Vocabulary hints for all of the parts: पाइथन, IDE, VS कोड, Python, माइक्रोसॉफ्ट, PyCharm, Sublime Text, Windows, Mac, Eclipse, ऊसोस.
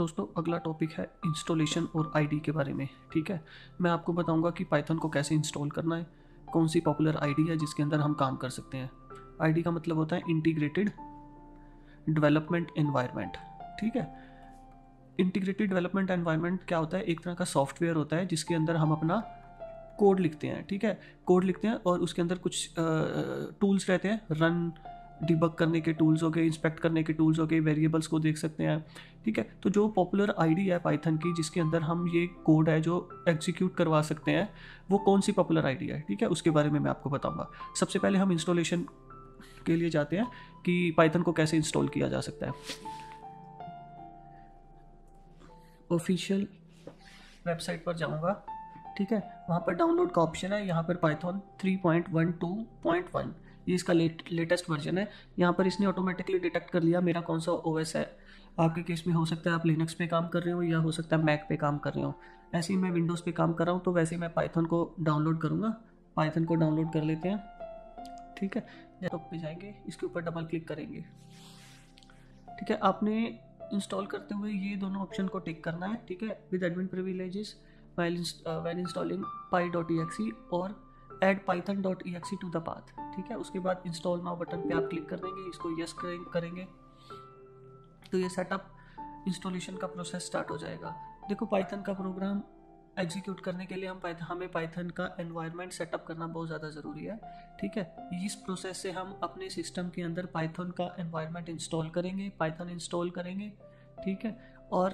दोस्तों अगला टॉपिक है इंस्टॉलेशन और आईडी के बारे में। ठीक है, मैं आपको बताऊंगा कि पाइथन को कैसे इंस्टॉल करना है, कौन सी पॉपुलर आईडी है जिसके अंदर हम काम कर सकते हैं। आईडी का मतलब होता है इंटीग्रेटेड डेवलपमेंट एनवायरनमेंट। ठीक है, इंटीग्रेटेड डेवलपमेंट एनवायरनमेंट क्या होता है? एक तरह का सॉफ्टवेयर होता है जिसके अंदर हम अपना कोड लिखते हैं। ठीक है, कोड लिखते हैं और उसके अंदर कुछ टूल्स रहते हैं, रन डिबग करने के टूल्स हो गए, इंस्पेक्ट करने के टूल्स हो गए, वेरिएबल्स को देख सकते हैं। ठीक है, तो जो पॉपुलर आईडी है पाइथन की जिसके अंदर हम ये कोड है जो एग्जीक्यूट करवा सकते हैं, वो कौन सी पॉपुलर आईडी है? ठीक है, उसके बारे में मैं आपको बताऊंगा। सबसे पहले हम इंस्टॉलेशन के लिए जाते हैं कि पाइथन को कैसे इंस्टॉल किया जा सकता है। ऑफिशियल वेबसाइट पर जाऊँगा, ठीक है, वहाँ पर डाउनलोड का ऑप्शन है। यहाँ पर पाइथन 3.12.1 ये इसका लेटेस्ट वर्जन है। यहाँ पर इसने ऑटोमेटिकली डिटेक्ट कर लिया मेरा कौन सा ओएस है। आपके केस में हो सकता है आप लिनक्स पे काम कर रहे हो या हो सकता है मैक पे काम कर रहे हो। ऐसे ही मैं विंडोज़ पे काम कर रहा हूँ, तो वैसे मैं पाइथन को डाउनलोड करूँगा। पाइथन को डाउनलोड कर लेते हैं। ठीक है, लैपटॉप पे जाएंगे, इसके ऊपर डबल क्लिक करेंगे। ठीक है, आपने इंस्टॉल करते हुए ये दोनों ऑप्शन को टिक करना है। ठीक है, with admin privileges when installing py.exe और add python.exe to the path. ठीक है, उसके बाद इंस्टॉल नाउ बटन पे आप क्लिक कर देंगे, इसको यस करेंगे तो ये सेटअप इंस्टॉलेशन का प्रोसेस स्टार्ट हो जाएगा। देखो, पाइथन का प्रोग्राम एग्जीक्यूट करने के लिए हमें पाइथन का एनवायरनमेंट सेटअप करना बहुत ज़्यादा ज़रूरी है। ठीक है, इस प्रोसेस से हम अपने सिस्टम के अंदर पाइथन का एनवायरनमेंट इंस्टॉल करेंगे, पाइथन इंस्टॉल करेंगे। ठीक है, और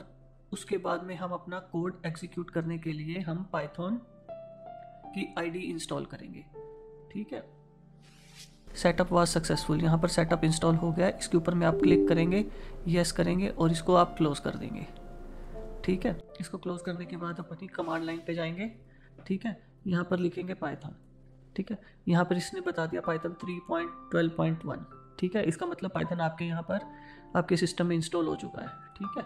उसके बाद में हम अपना कोड एग्जीक्यूट करने के लिए हम पाइथन की आईडी इंस्टॉल करेंगे। ठीक है, सेटअप वाज सक्सेसफुल, यहाँ पर सेटअप इंस्टॉल हो गया। इसके ऊपर में आप क्लिक करेंगे, यस करेंगे और इसको आप क्लोज कर देंगे। ठीक है, इसको क्लोज करने के बाद अपनी कमांड लाइन पे जाएंगे। ठीक है, यहाँ पर लिखेंगे पाइथन। ठीक है, यहाँ पर इसने बता दिया पाइथन 3.12.1। ठीक है, इसका मतलब पाइथन आपके यहाँ पर आपके सिस्टम में इंस्टॉल हो चुका है। ठीक है,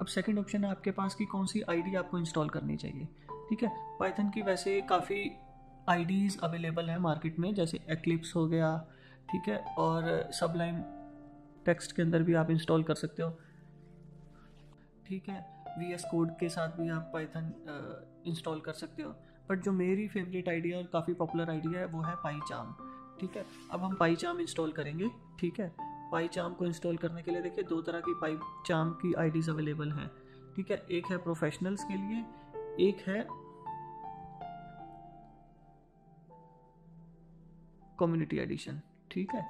अब सेकंड ऑप्शन है आपके पास कि कौन सी आईडी आपको इंस्टॉल करनी चाहिए। ठीक है, पाइथन की वैसे काफ़ी आईडीज़ अवेलेबल हैं मार्केट में, जैसे एक्लिप्स हो गया। ठीक है, और सबलाइम टेक्स्ट के अंदर भी आप इंस्टॉल कर सकते हो। ठीक है, VS कोड के साथ भी आप पाइथन इंस्टॉल कर सकते हो, बट जो मेरी फेवरेट आईडी और काफ़ी पॉपुलर आईडी है वो है PyCharm। ठीक है, अब हम PyCharm इंस्टॉल करेंगे। ठीक है, PyCharm को इंस्टॉल करने के लिए देखिए दो तरह की PyCharm की आईडीज़ अवेलेबल हैं। ठीक है, एक है प्रोफेशनल्स के लिए, एक है कम्युनिटी एडिशन। ठीक है,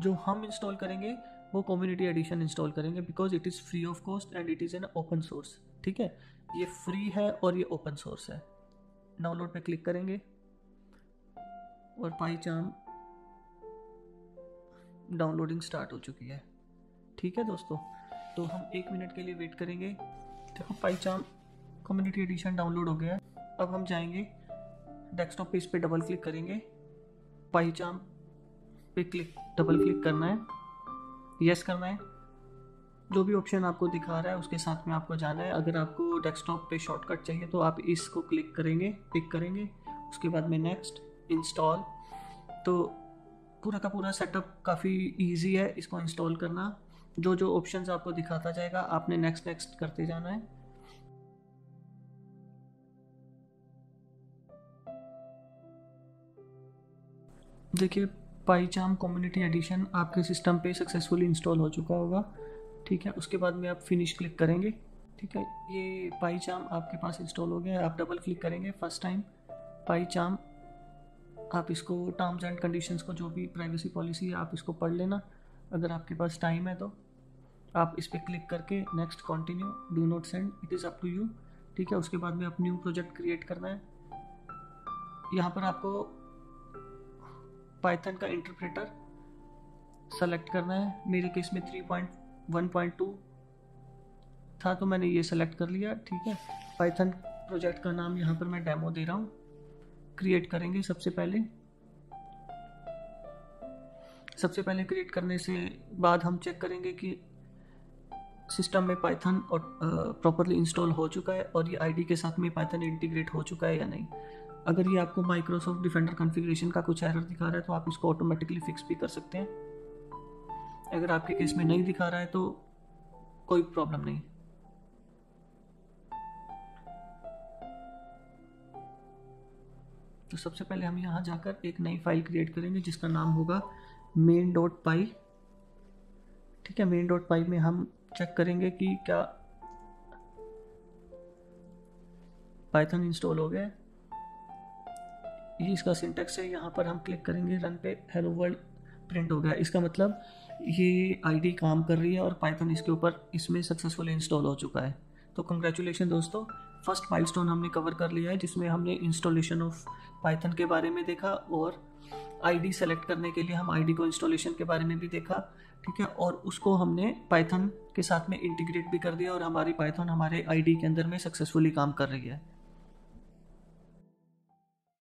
जो हम इंस्टॉल करेंगे वो कम्युनिटी एडिशन इंस्टॉल करेंगे, because it is free of cost and it is an open source. ठीक है, ये फ्री है और ये ओपन सोर्स है। डाउनलोड पे क्लिक करेंगे और PyCharm डाउनलोडिंग स्टार्ट हो चुकी है। ठीक है दोस्तों, तो हम 1 मिनट के लिए वेट करेंगे। देखो, PyCharm कम्युनिटी एडिशन डाउनलोड हो गया है। अब हम जाएंगे डेस्कटॉप पे, इस पर डबल क्लिक करेंगे, PyCharm पे डबल क्लिक करना है, यस करना है। जो भी ऑप्शन आपको दिखा रहा है उसके साथ में आपको जाना है। अगर आपको डेस्कटॉप पे शॉर्टकट चाहिए तो आप इसको क्लिक करेंगे, उसके बाद में नेक्स्ट, इंस्टॉल। तो पूरा का पूरा सेटअप काफ़ी इजी है इसको इंस्टॉल करना। जो जो ऑप्शंस आपको दिखाता जाएगा आपने नेक्स्ट करते जाना है। देखिए, PyCharm कम्युनिटी एडिशन आपके सिस्टम पे सक्सेसफुली इंस्टॉल हो चुका होगा। ठीक है, उसके बाद में आप फिनिश क्लिक करेंगे। ठीक है, ये PyCharm आपके पास इंस्टॉल हो गया है। आप डबल क्लिक करेंगे फर्स्ट टाइम PyCharm, आप इसको टर्म्स एंड कंडीशंस को, जो भी प्राइवेसी पॉलिसी है, आप इसको पढ़ लेना। अगर आपके पास टाइम है तो आप इस पर क्लिक करके next, continue, do not send, it is up to you. ठीक है, उसके बाद में आप न्यू प्रोजेक्ट क्रिएट करना है। यहाँ पर आपको पाइथन का इंटरप्रेटर सेलेक्ट करना है। मेरे केस में 3.1.2 था तो मैंने ये सेलेक्ट कर लिया। ठीक है, पाइथन प्रोजेक्ट का नाम यहाँ पर मैं डेमो दे रहा हूँ। क्रिएट करेंगे सबसे पहले क्रिएट करने से बाद हम चेक करेंगे कि सिस्टम में पाइथन प्रॉपरली इंस्टॉल हो चुका है और ये आईडी के साथ में पाइथन इंटीग्रेट हो चुका है या नहीं। अगर ये आपको माइक्रोसॉफ्ट डिफेंडर कॉन्फ़िगरेशन का कुछ एरर दिखा रहा है तो आप इसको ऑटोमेटिकली फिक्स भी कर सकते हैं। अगर आपके केस में नहीं दिखा रहा है तो कोई प्रॉब्लम नहीं। तो सबसे पहले हम यहाँ जाकर एक नई फाइल क्रिएट करेंगे जिसका नाम होगा main.py। ठीक है, main.py में हम चेक करेंगे कि क्या पाइथन इंस्टॉल हो गया। ये इसका सिंटेक्स है, यहाँ पर हम क्लिक करेंगे रन पे, हेलो वर्ल्ड प्रिंट हो गया। इसका मतलब ये आईडी काम कर रही है और पाइथन इसके ऊपर इसमें सक्सेसफुली इंस्टॉल हो चुका है। तो कंग्रेचुलेशन दोस्तों, फर्स्ट माइलस्टोन हमने कवर कर लिया है जिसमें हमने इंस्टॉलेशन ऑफ पाइथन के बारे में देखा और आईडी सेलेक्ट करने के लिए हम आईडी को इंस्टॉलेशन के बारे में भी देखा। ठीक है, और उसको हमने पाइथन के साथ में इंटीग्रेट भी कर दिया और हमारी पाइथन हमारे आईडी के अंदर में सक्सेसफुली काम कर रही है।